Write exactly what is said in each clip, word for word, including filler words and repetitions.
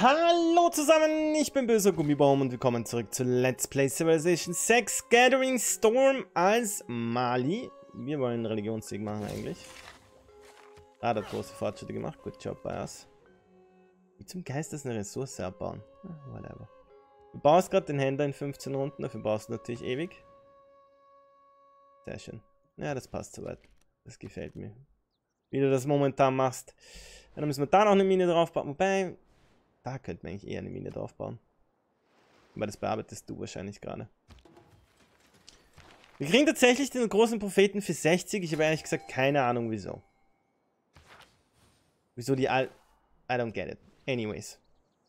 Hallo zusammen, ich bin Böser Gummibaum und willkommen zurück zu Let's Play Civilization sechs Gathering Storm als Mali. Wir wollen Religionssieg machen eigentlich. Ah, das große Fortschritte gemacht. Good job, Bias. Wie zum Geist das eine Ressource abbauen? Ah, whatever. Du baust gerade den Händler in fünfzehn Runden, dafür brauchst du natürlich ewig. Sehr schön. Ja, das passt soweit. Das gefällt mir. Wie du das momentan machst. Dann müssen wir da noch eine Mine draufbauen. Wobei... Da könnte man eigentlich eher eine Mine drauf bauen. Aber das bearbeitest du wahrscheinlich gerade. Wir kriegen tatsächlich den großen Propheten für sechzig. Ich habe ehrlich gesagt keine Ahnung wieso. Wieso die all... I don't get it. Anyways.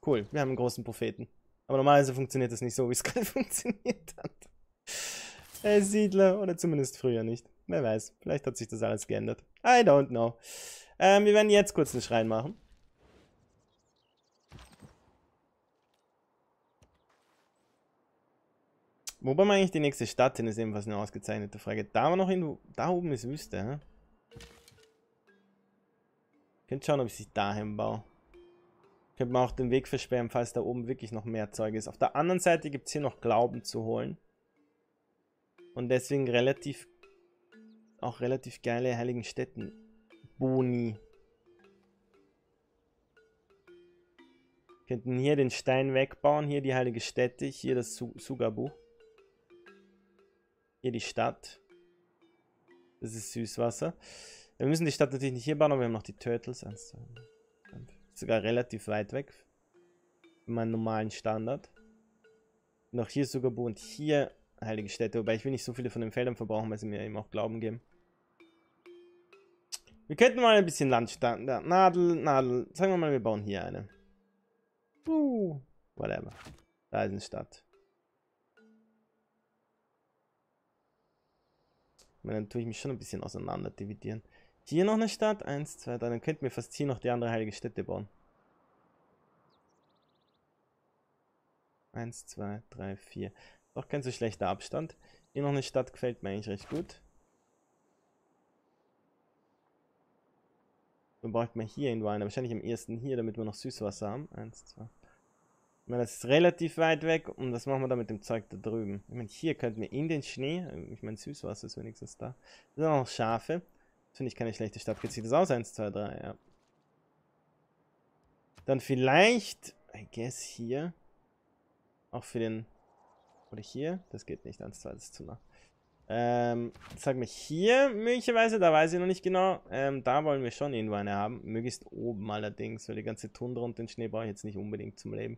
Cool, wir haben einen großen Propheten. Aber normalerweise funktioniert das nicht so, wie es gerade funktioniert hat. Ey, Siedler. Oder zumindest früher nicht. Wer weiß. Vielleicht hat sich das alles geändert. I don't know. Ähm, wir werden jetzt kurz einen Schrein machen. Wobei man eigentlich die nächste Stadt hin ist, ebenfalls eine ausgezeichnete Frage. Da war noch hin, da oben ist Wüste, hä? Könnt schauen, ob ich sie dahin baue. Könnte man auch den Weg versperren, falls da oben wirklich noch mehr Zeug ist. Auf der anderen Seite gibt es hier noch Glauben zu holen. Und deswegen relativ, auch relativ geile heiligen Städten. Boni. Könnten hier den Stein wegbauen, hier die heilige Stätte, hier das Su Sugabu. Hier die Stadt. Das ist Süßwasser. Wir müssen die Stadt natürlich nicht hier bauen, aber wir haben noch die Turtles. Also, sogar relativ weit weg. Für meinen normalen Standard. Und auch hier Sugabu und hier heilige Städte. Wobei ich will nicht so viele von den Feldern verbrauchen, weil sie mir eben auch Glauben geben. Wir könnten mal ein bisschen Land starten. Nadel, Nadel. Sagen wir mal, wir bauen hier eine. Uh, whatever. Da ist eine Stadt. Dann tue ich mich schon ein bisschen auseinander dividieren. Hier noch eine Stadt. Eins, zwei, drei. Dann könnten wir fast hier noch die andere heilige Stätte bauen. Eins, zwei, drei, vier. Doch kein so schlechter Abstand. Hier noch eine Stadt gefällt mir eigentlich recht gut. Dann braucht man hier irgendwo eine. Wahrscheinlich am ersten hier, damit wir noch Süßwasser haben. Eins, zwei. Ich meine, das ist relativ weit weg und das machen wir dann mit dem Zeug da drüben. Ich meine, hier könnten wir in den Schnee, ich meine, Süßwasser ist wenigstens da. Da sind auch noch Schafe. Das finde ich keine schlechte Stadt. Geht sich das aus? eins, zwei, drei, ja. Dann vielleicht, I guess, hier. Auch für den, oder hier? Das geht nicht, eins, zwei, das ist zu nah. Ähm, sag mir hier möglicherweise, da weiß ich noch nicht genau. Ähm, da wollen wir schon irgendwo eine haben. Möglichst oben allerdings, weil die ganze Tundra und den Schnee brauche ich jetzt nicht unbedingt zum Leben.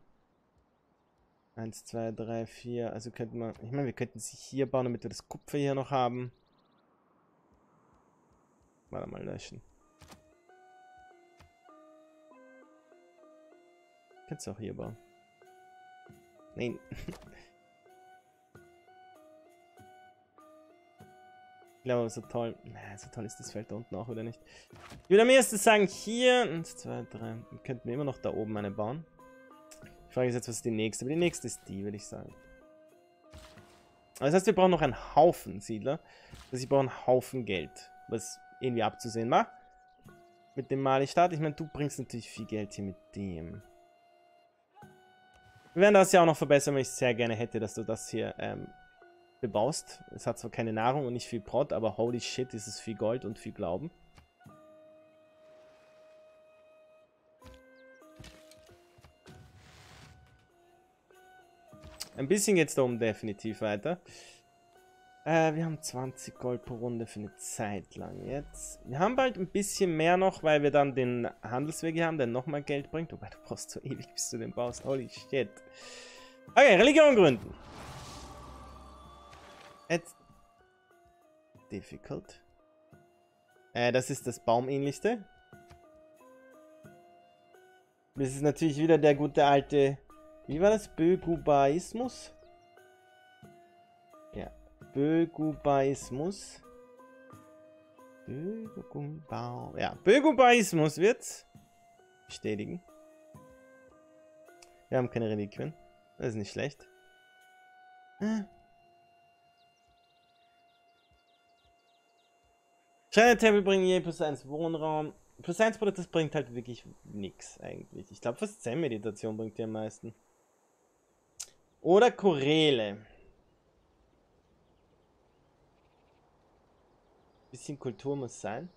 eins, zwei, drei, vier, also könnten wir, ich meine, wir könnten sie hier bauen, damit wir das Kupfer hier noch haben. Warte mal, löschen. Kannst du auch hier bauen. Nein. Ich glaube, so toll, na, so toll ist das Feld da unten auch, oder nicht? Ich würde am ersten sagen, hier, eins, zwei, drei, könnten wir immer noch da oben eine bauen. Die Frage ist jetzt, was ist die nächste? Aber die nächste ist die, würde ich sagen. Das heißt, wir brauchen noch einen Haufen Siedler. Also ich brauche einen Haufen Geld, was irgendwie abzusehen war. Mit dem Mali-Staat. Ich meine, du bringst natürlich viel Geld hier mit dem. Wir werden das ja auch noch verbessern, weil ich sehr gerne hätte, dass du das hier ähm, bebaust. Es hat zwar keine Nahrung und nicht viel Prot, aber holy shit, ist es viel Gold und viel Glauben. Ein bisschen geht es da oben definitiv weiter. Äh, wir haben zwanzig Gold pro Runde für eine Zeit lang jetzt. Wir haben bald ein bisschen mehr noch, weil wir dann den Handelsweg hier haben, der nochmal Geld bringt. Wobei, du brauchst so ewig, bis du den baust. Holy shit. Okay, Religion gründen. It's difficult. Äh, das ist das Baumähnlichste. Das ist natürlich wieder der gute alte... Wie war das? Bögubaismus? Ja. Bögubaismus. Bögubaum. Ja, Bögubaismus wird's. Bestätigen. Wir haben keine Reliquien. Das ist nicht schlecht. Schreiner Tempel bringen je plus eins Wohnraum. Plus eins Produkt, das bringt halt wirklich nichts eigentlich. Ich glaube, fast Zen-Meditation bringt dir am meisten. Oder Chorele. Bisschen Kultur muss sein.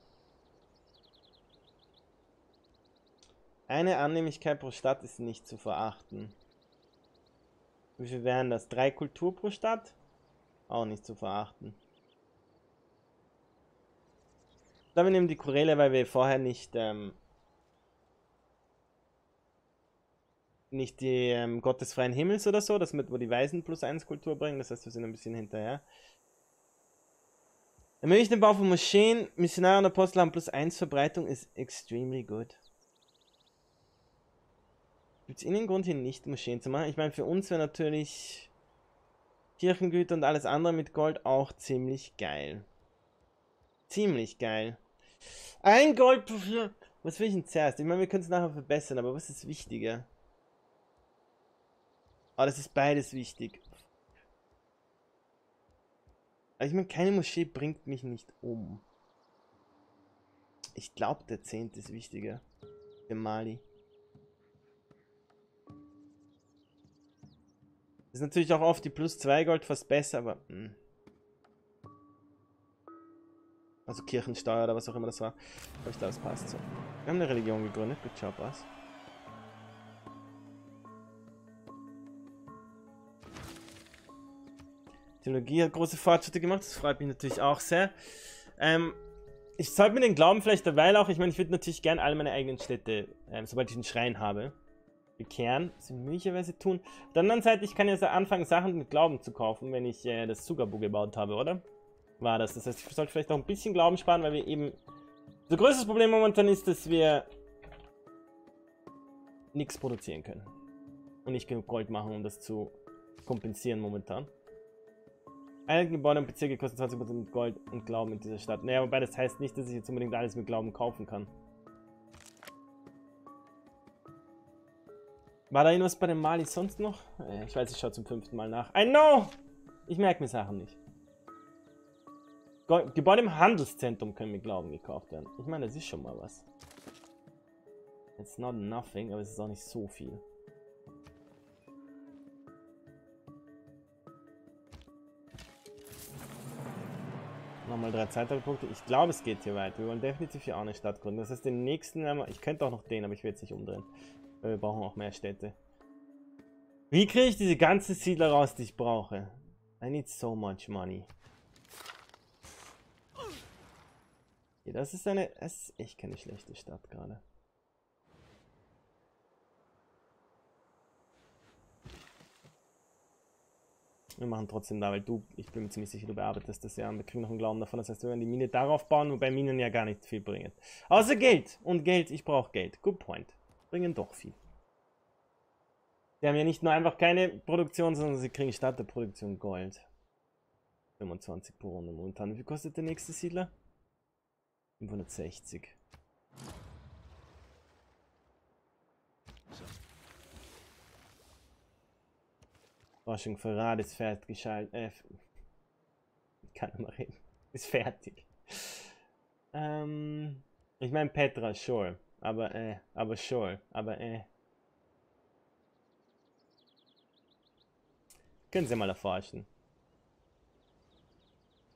Eine Annehmlichkeit pro Stadt ist nicht zu verachten. Wie viel wären das? Drei Kultur pro Stadt? Auch nicht zu verachten. Dann wir nehmen die Chorele, weil wir vorher nicht ähm, nicht die ähm, gottesfreien Himmels oder so, das mit wo die Weisen plus eins Kultur bringen, das heißt wir sind ein bisschen hinterher. Dann möchte ich den Bau von Moscheen, Missionare und Apostel haben plus eins Verbreitung, ist extremely good. Gibt es irgendeinen Grund hier nicht Moscheen zu machen? Ich meine für uns wäre natürlich Kirchengüter und alles andere mit Gold auch ziemlich geil. Ziemlich geil. Ein Gold dafür. Was will ich denn zuerst? Ich meine, wir können es nachher verbessern, aber was ist wichtiger? Oh, das ist beides wichtig. Aber ich meine, keine Moschee bringt mich nicht um. Ich glaube, der Zehnte ist wichtiger. Für Mali. Ist natürlich auch oft die plus zwei Gold fast besser, aber... Mh. Also Kirchensteuer oder was auch immer das war. Aber ich glaube, es passt so. Wir haben eine Religion gegründet. Good job, was? Theologie hat große Fortschritte gemacht. Das freut mich natürlich auch sehr. Ähm, ich sollte mir den Glauben vielleicht derweil auch... Ich meine, ich würde natürlich gerne alle meine eigenen Städte, ähm, sobald ich einen Schrein habe, bekehren. Das möglicherweise tun. Auf der anderen Seite, ich kann jetzt anfangen, Sachen mit Glauben zu kaufen, wenn ich äh, das Sugabu gebaut habe, oder? War das. Das heißt, ich sollte vielleicht noch ein bisschen Glauben sparen, weil wir eben... Unser größtes Problem momentan ist, dass wir nichts produzieren können. Und nicht genug Gold machen, um das zu kompensieren momentan. Einige Gebäude und Bezirke kosten zwanzig Prozent mit Gold und Glauben in dieser Stadt. Naja, wobei das heißt nicht, dass ich jetzt unbedingt alles mit Glauben kaufen kann. War da irgendwas bei den Mali sonst noch? Ich weiß, ich schaue zum fünften Mal nach. I know! Ich merke mir Sachen nicht. Gebäude im Handelszentrum können mit Glauben gekauft werden. Ich meine, das ist schon mal was. It's not nothing, aber es ist auch nicht so viel. Nochmal drei Zeitpunkte. Ich glaube, es geht hier weiter. Wir wollen definitiv hier auch eine Stadt gründen. Das heißt, den nächsten... Ich könnte auch noch den, aber ich will jetzt nicht umdrehen. Wir brauchen auch mehr Städte. Wie kriege ich diese ganzen Siedler raus, die ich brauche? I need so much money. Das ist eine... Es ist echt keine schlechte Stadt gerade. Wir machen trotzdem da, weil du... Ich bin mir ziemlich sicher, du bearbeitest das ja und wir kriegen noch einen Glauben davon. Das heißt, wir werden die Mine darauf bauen, wobei Minen ja gar nicht viel bringen. Außer Geld! Und Geld, ich brauche Geld. Good point. Bringen doch viel. Wir haben ja nicht nur einfach keine Produktion, sondern sie kriegen statt der Produktion Gold. fünfundzwanzig pro Runde momentan. Wie viel kostet der nächste Siedler? fünfhundertsechzig. Forschung für Rad ist fertig geschaltet. Äh, kann man reden. Ist fertig. Ähm, ich meine Petra, sure. Aber äh, aber sure. Aber äh. Können Sie mal erforschen.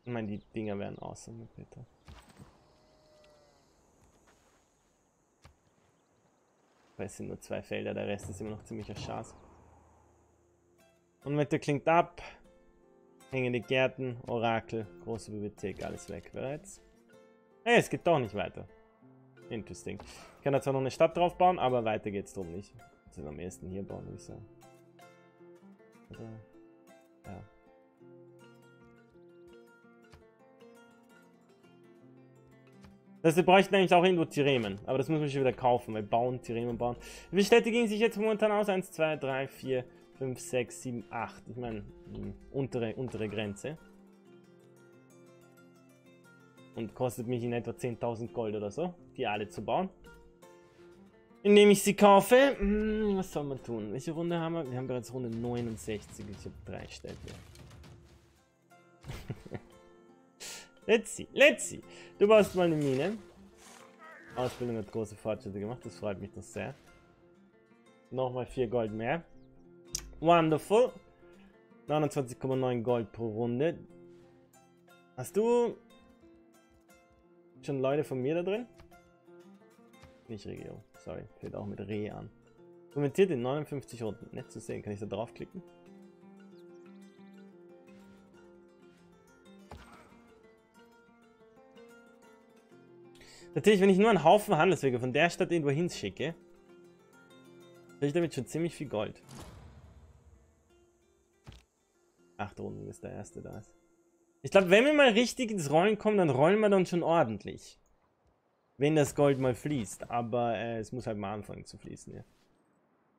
Ich meine, die Dinger werden awesome mit Petra. Weil es sind nur zwei Felder, der Rest ist immer noch ziemlicher Schatz. Und mit der klingt ab. Hängende Gärten, Orakel, große Bibliothek, alles weg bereits. Hey, es geht doch nicht weiter. Interesting. Ich kann da zwar noch eine Stadt drauf bauen, aber weiter geht's drum nicht. Das ist am ehesten hier bauen, würde ich sagen. Also, ja. Das heißt, wir bräuchten eigentlich auch irgendwo Tiremen, aber das müssen wir schon wieder kaufen, weil bauen, Tiremen bauen. Wie viele Städte gingen sich jetzt momentan aus? eins, zwei, drei, vier, fünf, sechs, sieben, acht. Ich meine, untere, untere Grenze. Und kostet mich in etwa zehntausend Gold oder so, die alle zu bauen. Indem ich sie kaufe, hm, was soll man tun? Welche Runde haben wir? Wir haben bereits Runde neunundsechzig, ich habe drei Städte. Let's see, let's see. Du baust mal eine Mine. Ausbildung hat große Fortschritte gemacht, das freut mich doch sehr. Nochmal vier Gold mehr. Wonderful. neunundzwanzig Komma neun Gold pro Runde. Hast du schon Leute von mir da drin? Nicht Regio, sorry, fällt auch mit Re an. Kommentiert in neunundfünfzig Runden. Nett zu sehen, kann ich da draufklicken? Natürlich, wenn ich nur einen Haufen Handelswege von der Stadt irgendwo hinschicke, kriege ich damit schon ziemlich viel Gold. Acht Runden, bis der erste da ist. Ich glaube, wenn wir mal richtig ins Rollen kommen, dann rollen wir dann schon ordentlich. Wenn das Gold mal fließt, aber äh, es muss halt mal anfangen zu fließen, ja.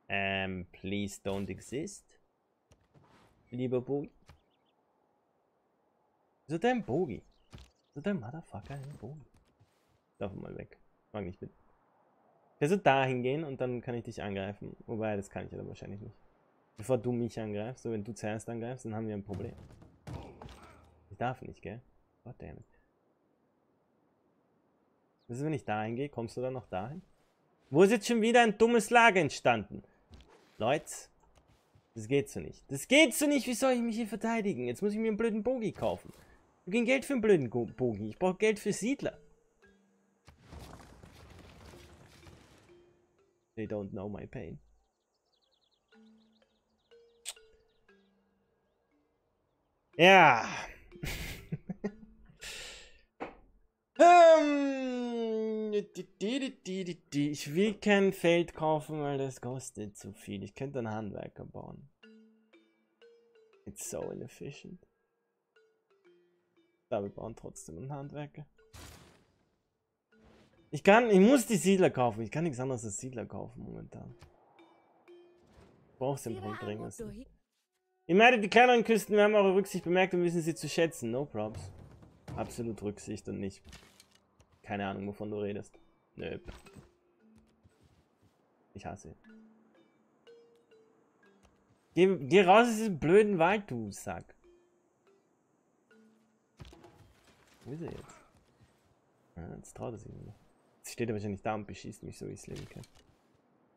Ähm, please don't exist. Lieber Bogi. So dein Bogi. So dein Motherfucker, ein Bogi. Lauf mal weg. Mag nicht mit. Also da hingehen und dann kann ich dich angreifen. Wobei, das kann ich aber wahrscheinlich nicht. Bevor du mich angreifst, so wenn du zuerst angreifst, dann haben wir ein Problem. Ich darf nicht, gell? Goddammit. Das ist, wenn ich da hingehe, kommst du dann noch dahin? Wo ist jetzt schon wieder ein dummes Lager entstanden? Leute, das geht so nicht. Das geht so nicht, wie soll ich mich hier verteidigen? Jetzt muss ich mir einen blöden Bogi kaufen. Ich habe kein Geld für einen blöden Bogi, ich brauche Geld für Siedler. They don't know my pain. Ja. ähm, ich will kein Feld kaufen, weil das kostet zu viel. Ich könnte einen Handwerker bauen. It's so inefficient. Aber wir bauen trotzdem einen Handwerker. Ich kann, ich muss die Siedler kaufen. Ich kann nichts anderes als Siedler kaufen momentan. Ich brauche sie im Punkt dringend. Ihr meidet die kleineren Küsten, wir haben eure Rücksicht bemerkt und wissen sie zu schätzen. No props. Absolut Rücksicht und nicht. Keine Ahnung, wovon du redest. Nö. Ich hasse ihn. Geh, geh raus aus diesem blöden Wald, du Sack. Wo ist er jetzt? Ah, jetzt traut er sich nicht. Jetzt steht er wahrscheinlich da und beschießt mich, so wie ich es leben kann.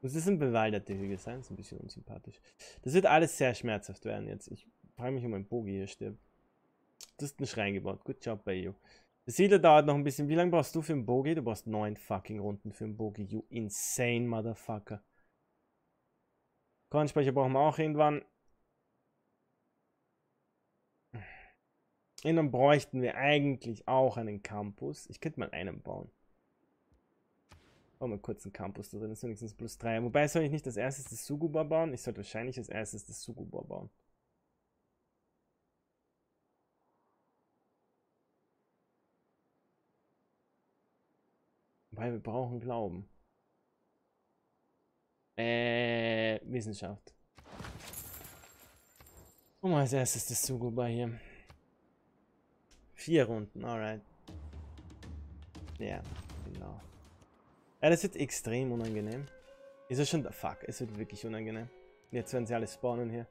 Muss das ein bewaldeter Hügel sein? Das ist ein bisschen unsympathisch. Das wird alles sehr schmerzhaft werden jetzt. Ich frage mich, ob mein Bogi hier stirbt. Du hast einen Schrein gebaut. Good job by you. Der Siedler dauert noch ein bisschen. Wie lange brauchst du für einen Bogi? Du brauchst neun fucking Runden für einen Bogi. You insane motherfucker. Kornspeicher brauchen wir auch irgendwann. Und dann bräuchten wir eigentlich auch einen Campus. Ich könnte mal einen bauen. Oh, mal kurz einen Campus da drin, das ist wenigstens plus drei. Wobei, soll ich nicht als erstes das Suguba bauen? Ich sollte wahrscheinlich als erstes das Suguba bauen. Weil wir brauchen Glauben. Äh, Wissenschaft. Guck mal, als erstes das Suguba hier. Vier Runden, alright. Ja, yeah, genau. Ja, das wird extrem unangenehm. Ist das schon der Fuck? Es wird wirklich unangenehm. Jetzt werden sie alle spawnen hier.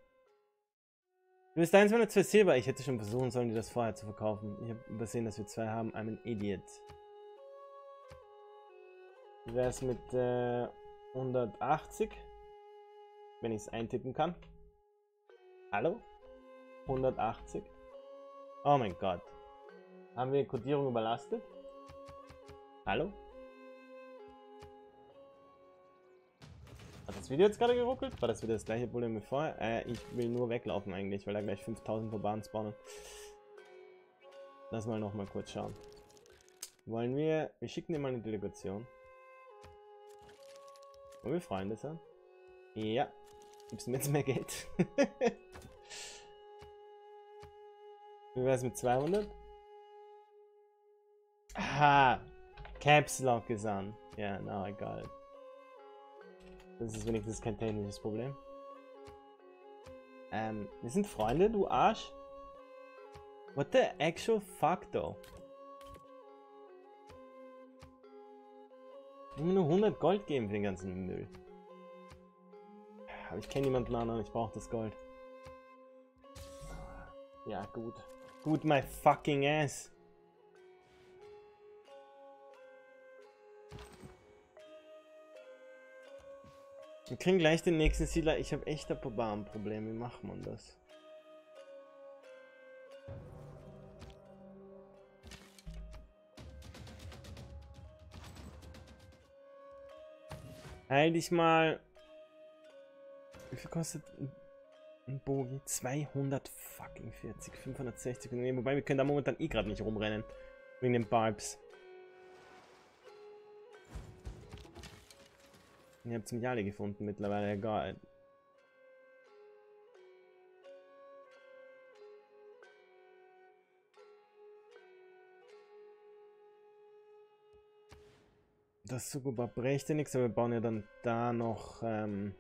Du bist eins meiner zwei Silber. Ich hätte schon versuchen sollen, dir das vorher zu verkaufen. Ich habe übersehen, dass wir zwei haben. I'm an idiot. Wie wäre es mit äh, hundertachtzig? Wenn ich es eintippen kann. Hallo? hundertachtzig? Oh mein Gott. Haben wir Kodierung überlastet? Hallo? Hat das Video jetzt gerade geruckelt? War das wieder das gleiche Problem wie vorher? Äh, ich will nur weglaufen eigentlich, weil da gleich fünftausend Verbahnen spawnen. Lass mal nochmal kurz schauen. Wollen wir... Wir schicken dir mal eine Delegation. Wollen wir Freunde sein? Ja. Gibst du mir jetzt mehr Geld? Wie wäre es mit zweihundert? Aha! Caps Lock ist an. Ja, yeah, now I got it. Das ist wenigstens kein technisches Problem. Ähm, wir sind Freunde, du Arsch. What the actual fuck, though? Ich will mir nur hundert Gold geben für den ganzen Müll. Aber ich kenne niemanden anderen, ich brauche das Gold. Ja, gut. Gut, my fucking ass. Wir kriegen gleich den nächsten Siedler. Ich habe echt ein Barrenproblem. Wie macht man das? Heil dich mal. Wie viel kostet ein Bogen? zweihundertvierzig, fünfhundertsechzig. Nee, wobei wir können da momentan eh gerade nicht rumrennen. Wegen den Barbs. Ich habe zum Jale gefunden mittlerweile, egal. Das Sukuba brächte nichts, aber wir bauen ja dann da noch ähm,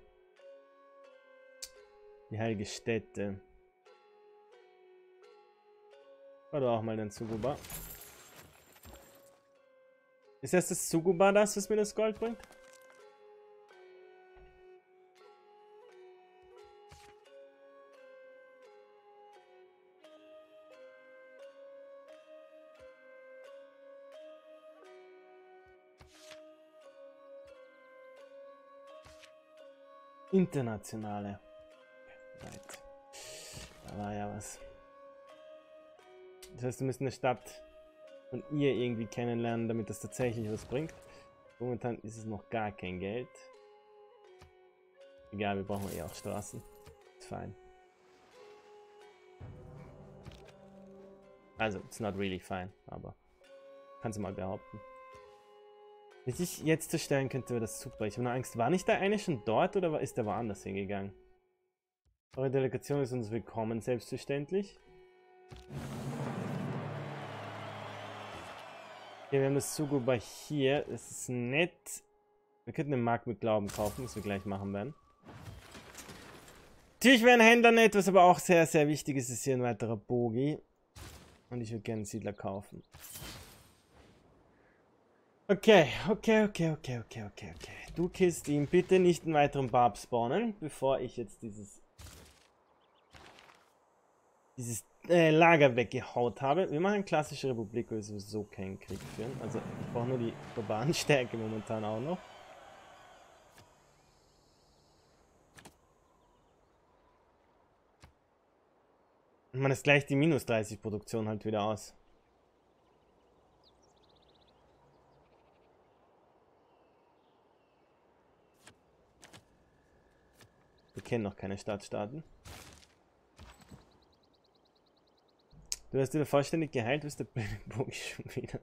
die heilige Stätte. Oder auch mal den Sukuba. Ist das das Sukuba das, was mir das Gold bringt? Internationale. Right. Da war ja was. Das heißt, wir müssen eine Stadt von ihr irgendwie kennenlernen, damit das tatsächlich was bringt. Momentan ist es noch gar kein Geld. Egal, wir brauchen eh auch Straßen. Ist fein. Also, it's not really fine, aber kannst du mal behaupten. Wenn ich dich jetzt zerstören könnte, wäre das super. Ich habe nur Angst. War nicht der eine schon dort oder ist der woanders hingegangen? Eure Delegation ist uns willkommen, selbstverständlich. Okay, wir haben das Sukuba hier. Das ist nett. Wir könnten den Markt mit Glauben kaufen, was wir gleich machen werden. Natürlich wäre ein Händler nett, was aber auch sehr, sehr wichtig ist, ist hier ein weiterer Bogi. Und ich würde gerne einen Siedler kaufen. Okay, okay, okay, okay, okay, okay, okay. Du killst ihn. Bitte nicht einen weiteren Barb spawnen, bevor ich jetzt dieses dieses äh, Lager weggehaut habe. Wir machen eine klassische Republik, wo wir sowieso keinen Krieg führen. Also ich brauche nur die Barbarenstärke momentan auch noch. Und man ist gleich die minus dreißig Produktion halt wieder aus. Wir kennen noch keine Stadtstaaten. Du hast wieder vollständig geheilt, bist der blöde Bogen schon wieder.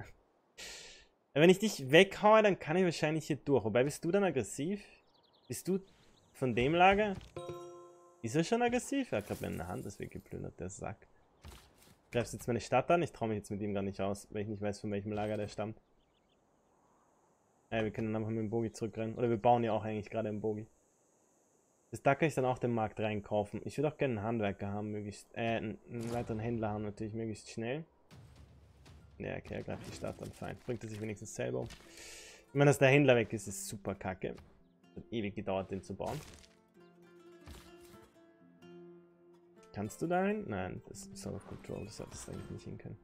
Wenn ich dich weghaue, dann kann ich wahrscheinlich hier durch. Wobei, bist du dann aggressiv? Bist du von dem Lager? Ist er schon aggressiv? Er hat gerade meine Hand das weggeplündert, der Sack. Du greifst jetzt meine Stadt an? Ich traue mich jetzt mit ihm gar nicht aus, weil ich nicht weiß, von welchem Lager der stammt. Naja, wir können dann einfach mit dem Bogi zurückrennen. Oder wir bauen ja auch eigentlich gerade einen Bogi. Das da kann ich dann auch den Markt reinkaufen. Ich würde auch gerne einen Handwerker haben, möglichst. Äh, einen weiteren Händler haben natürlich, möglichst schnell. Ja, okay, er greift die Stadt an, fein. Bringt er sich wenigstens selber um. Ich meine, dass der Händler weg ist, ist super kacke. Hat ewig gedauert, den zu bauen. Kannst du da rein? Nein, das ist out of control, das solltest du eigentlich nicht hin können.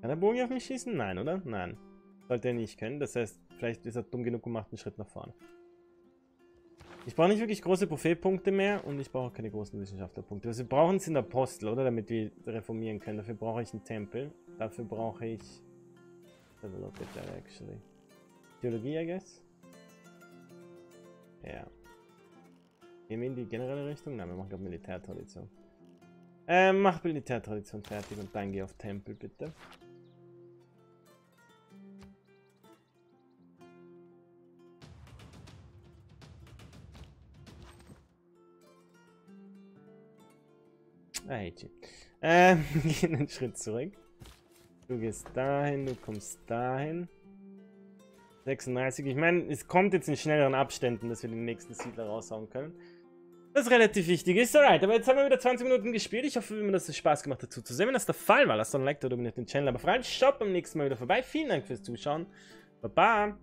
Kann der Bogen auf mich schießen? Nein, oder? Nein. Sollte er nicht können, das heißt, vielleicht ist er dumm genug gemacht, einen Schritt nach vorne. Ich brauche nicht wirklich große Prophetpunkte mehr und ich brauche keine großen Wissenschaftlerpunkte. Was wir brauchen, sind Apostel, oder? Damit wir reformieren können. Dafür brauche ich einen Tempel. Dafür brauche ich... actually. Theologie, I guess? Ja. Gehen wir in die generelle Richtung? Nein, wir machen gerade Militärtradition. Äh, mach Militärtradition fertig und dann geh auf Tempel, bitte. Ah, hate you. Ähm, wir gehen einen Schritt zurück. Du gehst dahin, du kommst dahin. sechsunddreißig. Ich meine, es kommt jetzt in schnelleren Abständen, dass wir den nächsten Siedler raushauen können. Das ist relativ wichtig. Ist alright, aber jetzt haben wir wieder zwanzig Minuten gespielt. Ich hoffe, wie mir das so Spaß gemacht hat, dazu zu sehen. Wenn das der Fall war, lasst doch ein Like da, abonniert den Channel. Aber vor allem schaut beim nächsten Mal wieder vorbei. Vielen Dank fürs Zuschauen. Baba!